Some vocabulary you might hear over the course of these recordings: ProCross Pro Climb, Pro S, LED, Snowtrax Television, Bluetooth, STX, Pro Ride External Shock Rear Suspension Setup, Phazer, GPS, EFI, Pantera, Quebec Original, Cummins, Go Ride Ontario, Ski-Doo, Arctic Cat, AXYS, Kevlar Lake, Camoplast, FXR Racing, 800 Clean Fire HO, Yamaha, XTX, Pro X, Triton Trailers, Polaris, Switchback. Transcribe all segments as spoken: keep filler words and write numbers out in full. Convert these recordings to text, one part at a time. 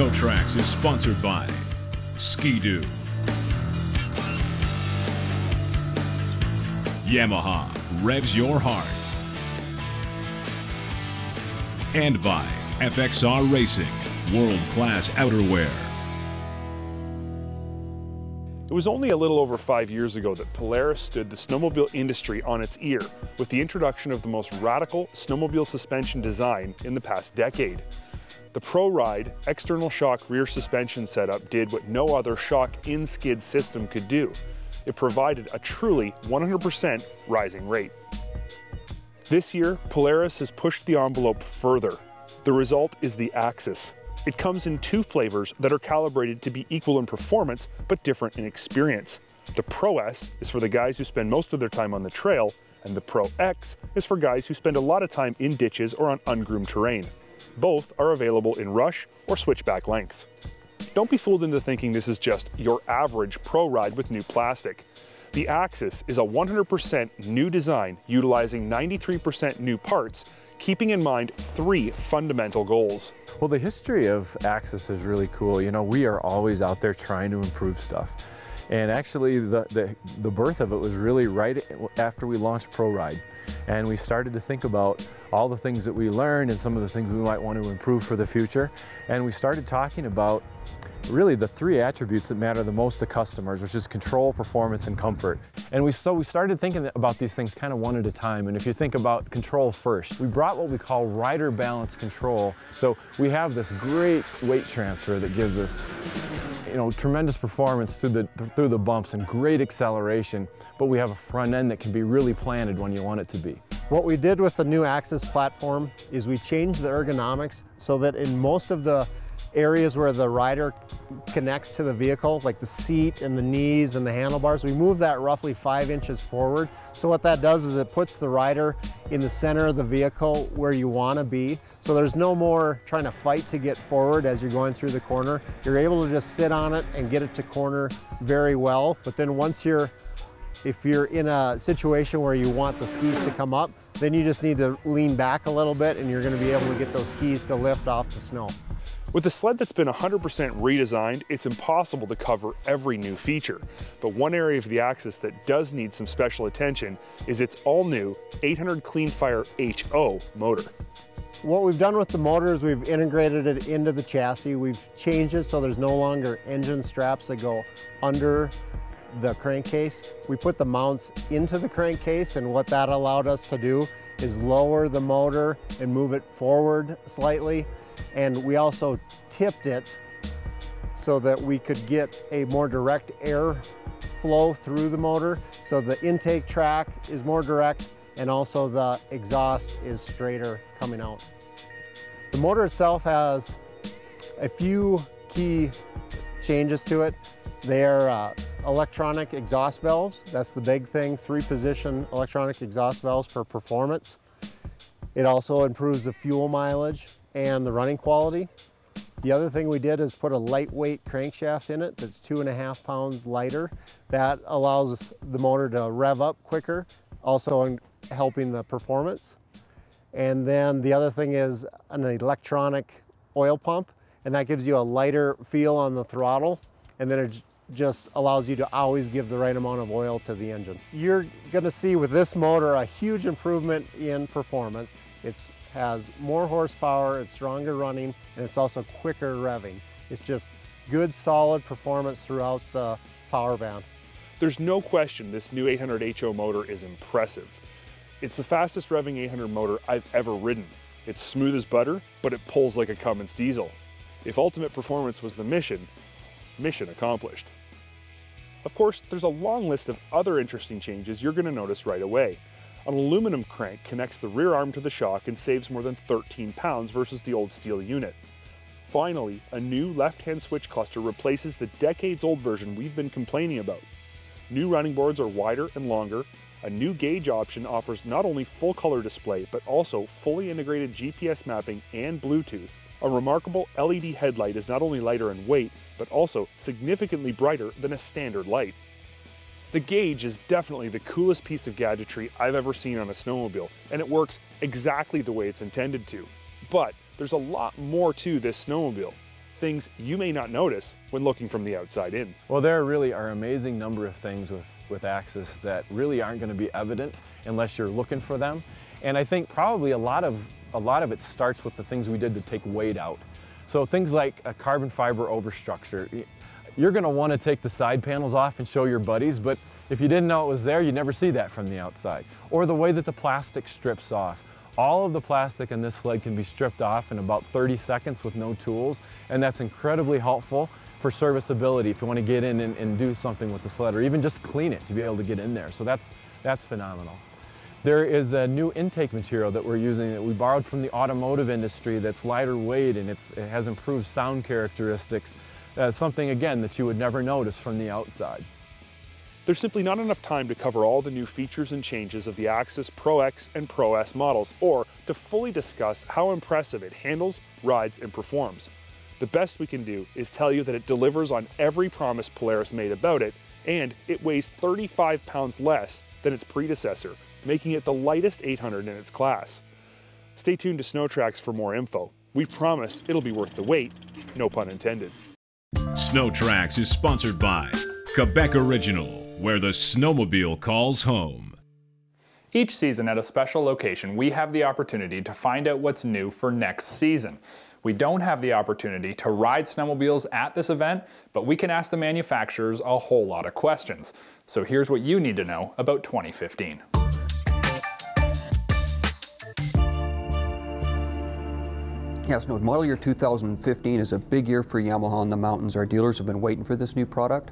Snowtrax is sponsored by Ski-Doo, Yamaha revs your heart, and by F X R Racing, world-class outerwear. It was only a little over five years ago that Polaris stood the snowmobile industry on its ear with the introduction of the most radical snowmobile suspension design in the past decade. The Pro Ride External Shock Rear Suspension Setup did what no other shock in-skid system could do. It provided a truly one hundred percent rising rate. This year, Polaris has pushed the envelope further. The result is the AXYS. It comes in two flavors that are calibrated to be equal in performance, but different in experience. The Pro S is for the guys who spend most of their time on the trail, and the Pro X is for guys who spend a lot of time in ditches or on ungroomed terrain. Both are available in rush or switchback lengths. Don't be fooled into thinking this is just your average Pro Ride with new plastic. The AXYS is a one hundred percent new design utilizing ninety-three percent new parts, keeping in mind three fundamental goals. Well, the history of AXYS is really cool. You know, we are always out there trying to improve stuff. And actually the, the, the birth of it was really right after we launched Pro Ride. And we started to think about all the things that we learned and some of the things we might want to improve for the future. And we started talking about really the three attributes that matter the most to customers, which is control, performance, and comfort. And we so we started thinking about these things kind of one at a time. And if you think about control first, we brought what we call rider balance control. So we have this great weight transfer that gives us, you know, tremendous performance through the through the bumps and great acceleration, but we have a front end that can be really planted when you want it to be. What we did with the new AXYS platform is we changed the ergonomics so that in most of the areas where the rider connects to the vehicle, like the seat and the knees and the handlebars, we move that roughly five inches forward. So what that does is it puts the rider in the center of the vehicle where you want to be. So there's no more trying to fight to get forward as you're going through the corner. You're able to just sit on it and get it to corner very well. But then once you're, if you're in a situation where you want the skis to come up, then you just need to lean back a little bit and you're going to be able to get those skis to lift off the snow. With a sled that's been one hundred percent redesigned, it's impossible to cover every new feature. But one area of the AXYS that does need some special attention is its all-new eight hundred Clean Fire H O motor. What we've done with the motor is we've integrated it into the chassis. We've changed it so there's no longer engine straps that go under the crankcase. We put the mounts into the crankcase, and what that allowed us to do is lower the motor and move it forward slightly. And we also tipped it so that we could get a more direct air flow through the motor. So the intake track is more direct and also the exhaust is straighter coming out. The motor itself has a few key changes to it. They are uh, electronic exhaust valves. That's the big thing, three position electronic exhaust valves for performance. It also improves the fuel mileage and the running quality. The other thing we did is put a lightweight crankshaft in it that's two and a half pounds lighter. That allows the motor to rev up quicker, also helping the performance. And then the other thing is an electronic oil pump, and that gives you a lighter feel on the throttle, and then it just allows you to always give the right amount of oil to the engine. You're gonna see with this motor a huge improvement in performance. It's has more horsepower, it's stronger running, and it's also quicker revving. It's just good, solid performance throughout the power band. There's no question this new eight hundred H O motor is impressive. It's the fastest revving eight hundred motor I've ever ridden. It's smooth as butter, but it pulls like a Cummins diesel. If ultimate performance was the mission, mission accomplished. Of course, there's a long list of other interesting changes you're going to notice right away. An aluminum crank connects the rear arm to the shock and saves more than thirteen pounds versus the old steel unit. Finally, a new left-hand switch cluster replaces the decades-old version we've been complaining about. New running boards are wider and longer. A new gauge option offers not only full-color display, but also fully integrated G P S mapping and Bluetooth. A remarkable L E D headlight is not only lighter in weight, but also significantly brighter than a standard light. The gauge is definitely the coolest piece of gadgetry I've ever seen on a snowmobile, and it works exactly the way it's intended to. But there's a lot more to this snowmobile. things you may not notice when looking from the outside in. Well, there really are an amazing number of things with, with AXYS that really aren't going to be evident unless you're looking for them. And I think probably a lot of, a lot of it starts with the things we did to take weight out. So things like a carbon fiber overstructure. You're going to want to take the side panels off and show your buddies, but if you didn't know it was there, you'd never see that from the outside. Or the way that the plastic strips off. All of the plastic in this sled can be stripped off in about thirty seconds with no tools, and that's incredibly helpful for serviceability if you want to get in and, and do something with the sled, or even just clean it to be able to get in there. So that's, that's phenomenal. There is a new intake material that we're using that we borrowed from the automotive industry that's lighter weight, and it's, it has improved sound characteristics. Uh, something, again, that you would never notice from the outside. There's simply not enough time to cover all the new features and changes of the AXYS Pro X and Pro S models, or to fully discuss how impressive it handles, rides, and performs. The best we can do is tell you that it delivers on every promise Polaris made about it, and it weighs thirty-five pounds less than its predecessor, making it the lightest eight hundred in its class. Stay tuned to Snowtrax for more info. We promise it'll be worth the wait, no pun intended. Snowtrax is sponsored by Quebec Original, where the snowmobile calls home. Each season at a special location, we have the opportunity to find out what's new for next season. We don't have the opportunity to ride snowmobiles at this event, but we can ask the manufacturers a whole lot of questions. So here's what you need to know about twenty fifteen. Yes, no, model year two thousand fifteen is a big year for Yamaha in the mountains. Our dealers have been waiting for this new product.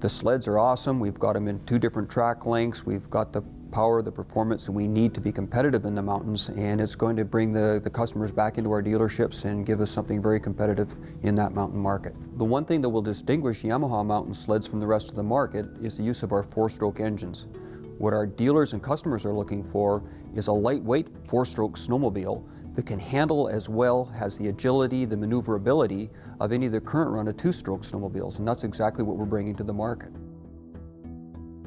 The sleds are awesome. We've got them in two different track lengths. We've got the power, the performance that we need to be competitive in the mountains, and it's going to bring the, the customers back into our dealerships and give us something very competitive in that mountain market. The one thing that will distinguish Yamaha mountain sleds from the rest of the market is the use of our four-stroke engines. What our dealers and customers are looking for is a lightweight four-stroke snowmobile that can handle as well, has the agility, the maneuverability of any of the current run of two-stroke snowmobiles, and that's exactly what we're bringing to the market.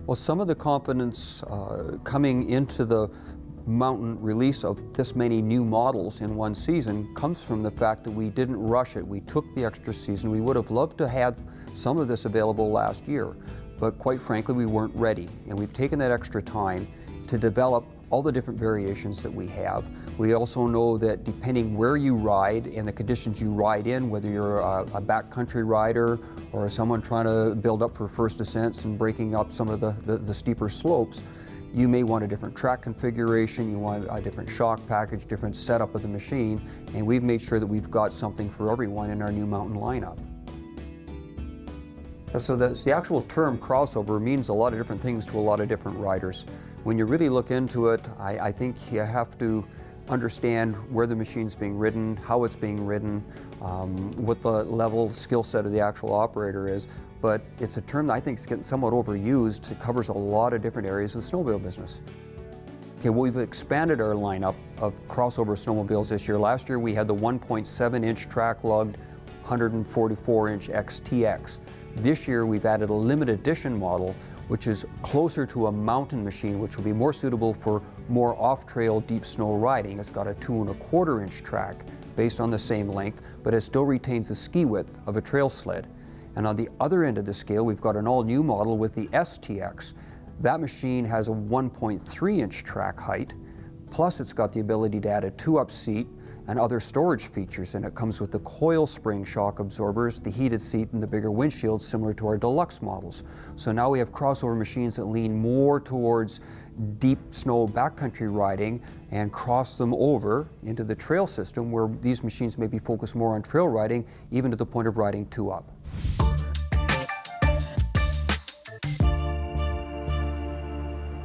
Well, some of the confidence uh, coming into the mountain release of this many new models in one season comes from the fact that we didn't rush it. We took the extra season. We would have loved to have some of this available last year, but quite frankly, we weren't ready, and we've taken that extra time to develop all the different variations that we have. We also know that depending where you ride and the conditions you ride in, whether you're a, a backcountry rider or someone trying to build up for first ascents and breaking up some of the, the, the steeper slopes, you may want a different track configuration, you want a different shock package, different setup of the machine, and we've made sure that we've got something for everyone in our new mountain lineup. So that's, the actual term crossover means a lot of different things to a lot of different riders. When you really look into it, I, I think you have to understand where the machine's being ridden, how it's being ridden, um, what the level skill set of the actual operator is. But it's a term that I think is getting somewhat overused. It covers a lot of different areas of the snowmobile business. Okay, well, we've expanded our lineup of crossover snowmobiles this year. Last year we had the one point seven inch track lugged, one hundred forty-four inch X T X. This year we've added a limited edition model which is closer to a mountain machine, which will be more suitable for more off-trail deep snow riding. It's got a two and a quarter inch track based on the same length, but it still retains the ski width of a trail sled. And on the other end of the scale, we've got an all-new model with the S T X. That machine has a one point three inch track height, plus it's got the ability to add a two-up seat and other storage features, and it comes with the coil spring shock absorbers, the heated seat, and the bigger windshield similar to our deluxe models. So now we have crossover machines that lean more towards deep snow backcountry riding and cross them over into the trail system where these machines may be focused more on trail riding, even to the point of riding two-up.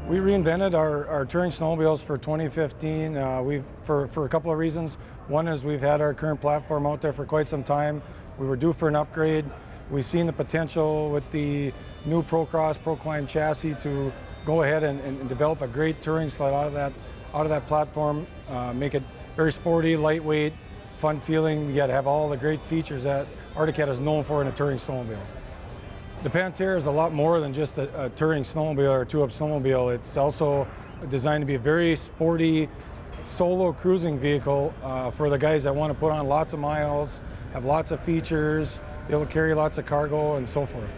We reinvented our, our touring snowmobiles for twenty fifteen uh, we've, for, for a couple of reasons. One is we've had our current platform out there for quite some time. We were due for an upgrade. We've seen the potential with the new ProCross Pro Climb chassis to go ahead and, and develop a great touring sled out of that, out of that platform, uh, make it very sporty, lightweight, fun feeling. You got to have all the great features that Arctic Cat is known for in a touring snowmobile. The Pantera is a lot more than just a, a touring snowmobile or a two-up snowmobile. It's also designed to be a very sporty, solo cruising vehicle uh, for the guys that want to put on lots of miles, have lots of features, be able to carry lots of cargo and so forth.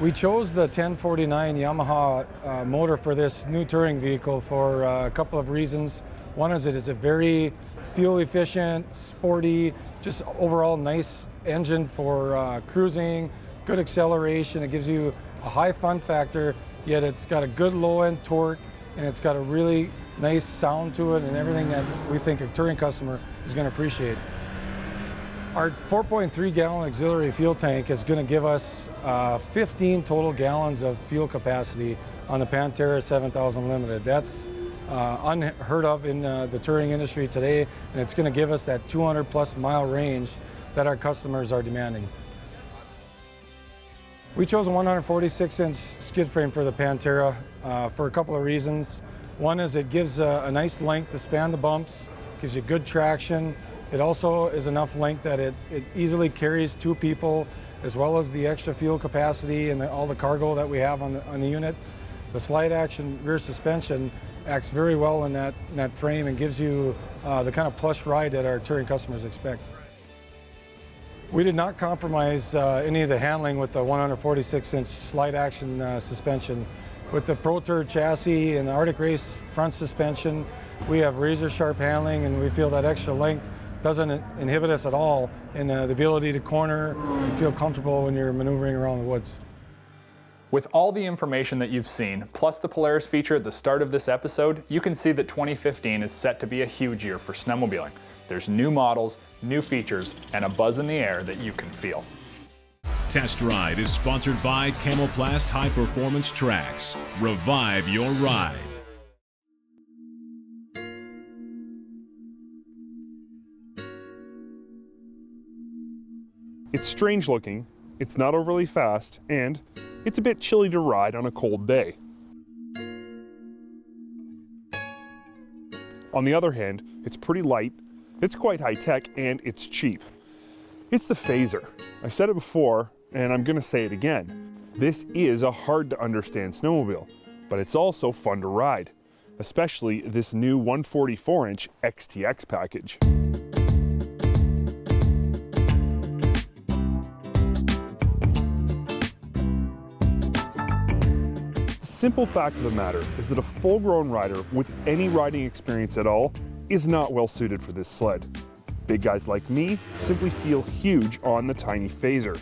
We chose the ten forty-nine Yamaha uh, motor for this new touring vehicle for uh, a couple of reasons. One is it is a very fuel efficient, sporty, just overall nice engine for uh, cruising, good acceleration. It gives you a high fun factor, yet it's got a good low end torque, and it's got a really nice sound to it and everything that we think a touring customer is going to appreciate. Our four point three gallon auxiliary fuel tank is going to give us uh, fifteen total gallons of fuel capacity on the Pantera seven thousand Limited. That's uh, unheard of in uh, the touring industry today, and it's going to give us that two hundred plus mile range that our customers are demanding. We chose a one forty-six inch skid frame for the Pantera uh, for a couple of reasons. One is it gives a, a nice length to span the bumps, gives you good traction. It also is enough length that it, it easily carries two people, as well as the extra fuel capacity and the, all the cargo that we have on the, on the unit. The slide action rear suspension acts very well in that, in that frame and gives you uh, the kind of plush ride that our touring customers expect. We did not compromise uh, any of the handling with the one forty-six inch slide action uh, suspension. With the Pro Tour chassis and the Arctic Race front suspension, we have razor sharp handling, and we feel that extra length doesn't inhibit us at all in uh, the ability to corner and feel comfortable when you're maneuvering around the woods. With all the information that you've seen, plus the Polaris feature at the start of this episode, you can see that twenty fifteen is set to be a huge year for snowmobiling. There's new models, new features, and a buzz in the air that you can feel. Test Ride is sponsored by Camoplast High Performance Tracks. Revive your ride. It's strange looking, it's not overly fast, and it's a bit chilly to ride on a cold day. On the other hand, it's pretty light, it's quite high-tech, and it's cheap. It's the Phazer. I said it before, and I'm gonna say it again. This is a hard-to-understand snowmobile, but it's also fun to ride, especially this new one forty-four inch X T X package. The simple fact of the matter is that a full-grown rider with any riding experience at all is not well suited for this sled. Big guys like me simply feel huge on the tiny Phazer.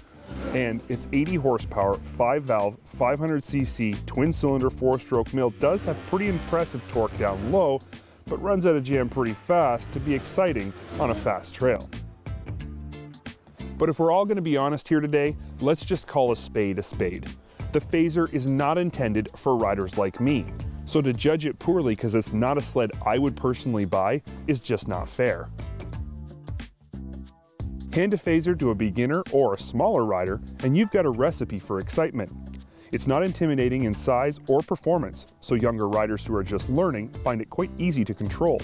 And its eighty horsepower, five valve, five hundred c c, twin-cylinder four-stroke mill does have pretty impressive torque down low, but runs out of jam pretty fast to be exciting on a fast trail. But if we're all going to be honest here today, let's just call a spade a spade. The Phazer is not intended for riders like me. So to judge it poorly because it's not a sled I would personally buy is just not fair. Hand a Phazer to a beginner or a smaller rider and you've got a recipe for excitement. It's not intimidating in size or performance, so younger riders who are just learning find it quite easy to control.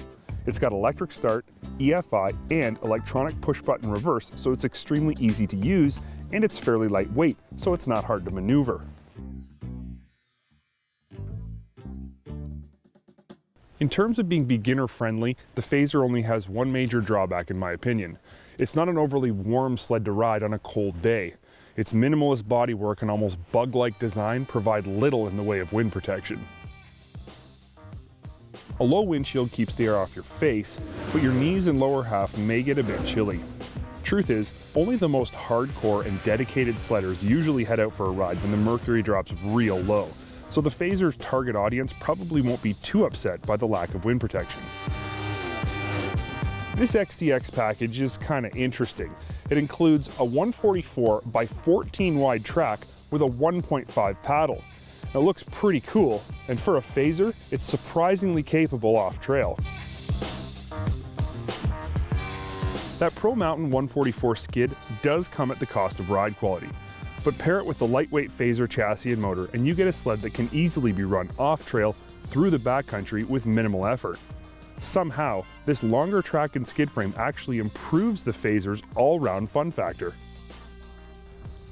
It's got electric start, E F I, and electronic push button reverse, so it's extremely easy to use, and it's fairly lightweight, so it's not hard to maneuver. In terms of being beginner friendly, the Phazer only has one major drawback in my opinion. It's not an overly warm sled to ride on a cold day. Its minimalist bodywork and almost bug-like design provide little in the way of wind protection. A low windshield keeps the air off your face, but your knees and lower half may get a bit chilly. Truth is, only the most hardcore and dedicated sledders usually head out for a ride when the mercury drops real low. So the Phazer's target audience probably won't be too upset by the lack of wind protection. This X T X package is kind of interesting. It includes a one forty-four by fourteen wide track with a one point five paddle. Now, it looks pretty cool, and for a Phazer, it's surprisingly capable off-trail. That Pro Mountain one forty-four skid does come at the cost of ride quality. But pair it with the lightweight Phazer chassis and motor, and you get a sled that can easily be run off-trail through the backcountry with minimal effort. Somehow, this longer track and skid frame actually improves the Phazer's all-round fun factor.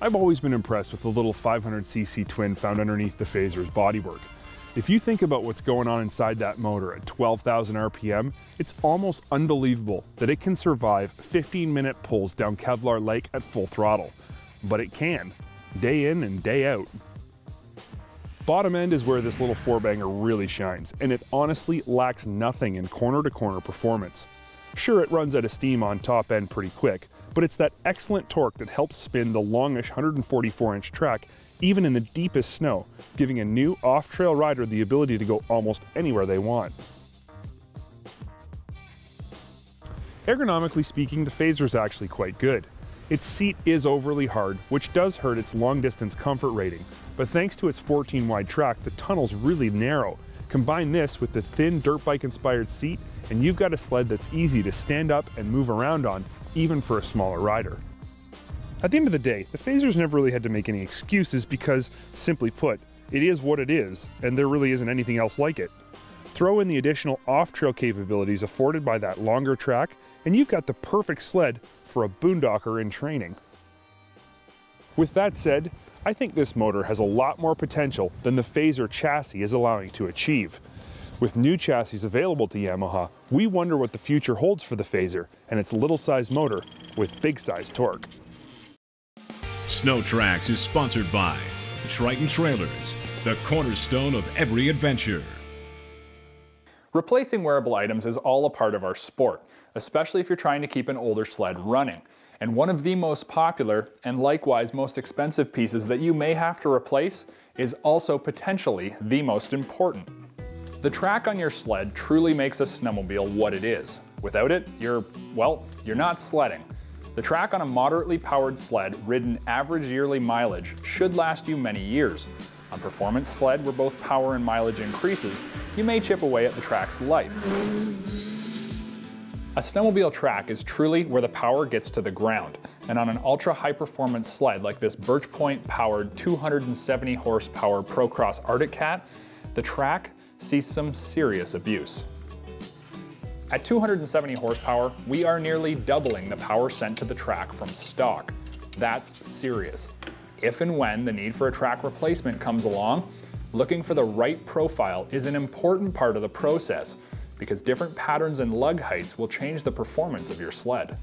I've always been impressed with the little five hundred c c twin found underneath the Phazer's bodywork. If you think about what's going on inside that motor at twelve thousand R P M, it's almost unbelievable that it can survive fifteen minute pulls down Kevlar Lake at full throttle. But it can, day in and day out. Bottom end is where this little four-banger really shines, and it honestly lacks nothing in corner-to-corner performance. Sure, it runs out of steam on top end pretty quick, but it's that excellent torque that helps spin the longish one hundred forty-four inch track even in the deepest snow, giving a new off-trail rider the ability to go almost anywhere they want. Ergonomically speaking, the Phazer is actually quite good. Its seat is overly hard, which does hurt its long-distance comfort rating, but thanks to its fourteen wide track, the tunnel's really narrow. Combine this with the thin dirt bike-inspired seat, and you've got a sled that's easy to stand up and move around on, even for a smaller rider. At the end of the day, the Phazer's never really had to make any excuses because, simply put, it is what it is, and there really isn't anything else like it. Throw in the additional off-trail capabilities afforded by that longer track, and you've got the perfect sled for a boondocker in training. With that said, I think this motor has a lot more potential than the Phazer chassis is allowing to achieve. With new chassis available to Yamaha, we wonder what the future holds for the Phazer and its little-sized motor with big-sized torque. Snowtrax is sponsored by Triton Trailers, the cornerstone of every adventure. Replacing wearable items is all a part of our sport, especially if you're trying to keep an older sled running. And one of the most popular and likewise most expensive pieces that you may have to replace is also potentially the most important. The track on your sled truly makes a snowmobile what it is. Without it, you're, well, you're not sledding. The track on a moderately powered sled ridden average yearly mileage should last you many years. On performance sled where both power and mileage increases, you may chip away at the track's life. A snowmobile track is truly where the power gets to the ground, and on an ultra high performance sled like this Birch Point powered two hundred seventy horsepower ProCross Arctic Cat, the track sees some serious abuse. At two hundred seventy horsepower, we are nearly doubling the power sent to the track from stock. That's serious. If and when the need for a track replacement comes along, looking for the right profile is an important part of the process because different patterns and lug heights will change the performance of your sled.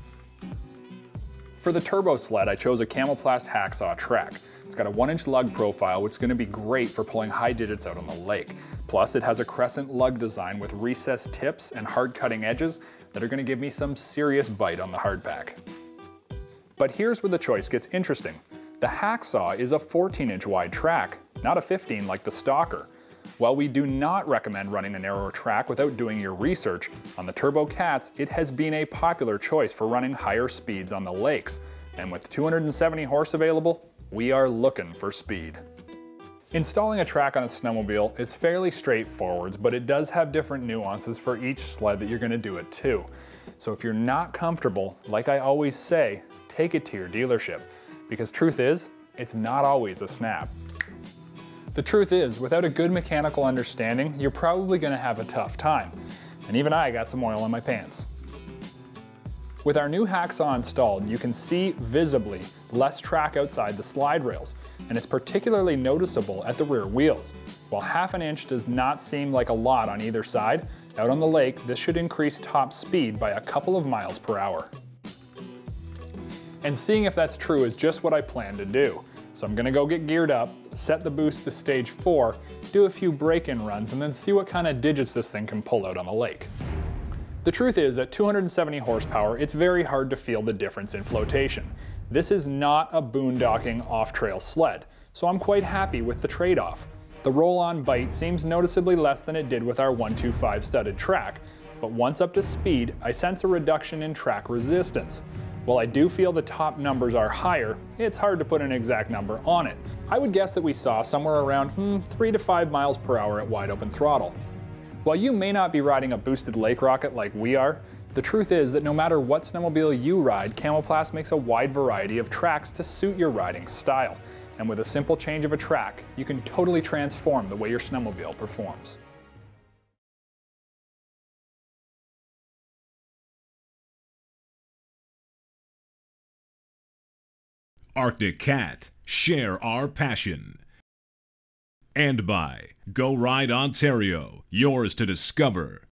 For the turbo sled, I chose a Camoplast hacksaw track. It's got a one inch lug profile, which is going to be great for pulling high digits out on the lake. Plus it has a crescent lug design with recessed tips and hard cutting edges that are going to give me some serious bite on the hardpack. But here's where the choice gets interesting. The hacksaw is a fourteen inch wide track, not a fifteen like the Stalker. While we do not recommend running a narrower track without doing your research, on the Turbo Cats, it has been a popular choice for running higher speeds on the lakes. And with two hundred seventy horse available, we are looking for speed. Installing a track on a snowmobile is fairly straightforward, but it does have different nuances for each sled that you're going to do it to. So if you're not comfortable, like I always say, take it to your dealership. Because truth is, it's not always a snap. The truth is, without a good mechanical understanding, you're probably gonna have a tough time. And even I got some oil on my pants. With our new hacksaw installed, you can see visibly less track outside the slide rails, and it's particularly noticeable at the rear wheels. While half an inch does not seem like a lot on either side, out on the lake, this should increase top speed by a couple of miles per hour. And seeing if that's true is just what I plan to do. So I'm gonna go get geared up, set the boost to stage four, do a few break-in runs, and then see what kind of digits this thing can pull out on the lake. The truth is, at two hundred seventy horsepower, it's very hard to feel the difference in flotation. This is not a boondocking off-trail sled, so I'm quite happy with the trade-off. The roll-on bite seems noticeably less than it did with our one two five studded track, but once up to speed, I sense a reduction in track resistance. While I do feel the top numbers are higher, it's hard to put an exact number on it. I would guess that we saw somewhere around hmm, three to five miles per hour at wide open throttle. While you may not be riding a boosted lake rocket like we are, the truth is that no matter what snowmobile you ride, Camoplast makes a wide variety of tracks to suit your riding style. And with a simple change of a track, you can totally transform the way your snowmobile performs. Arctic Cat, share our passion. and by Go Ride Ontario, yours to discover.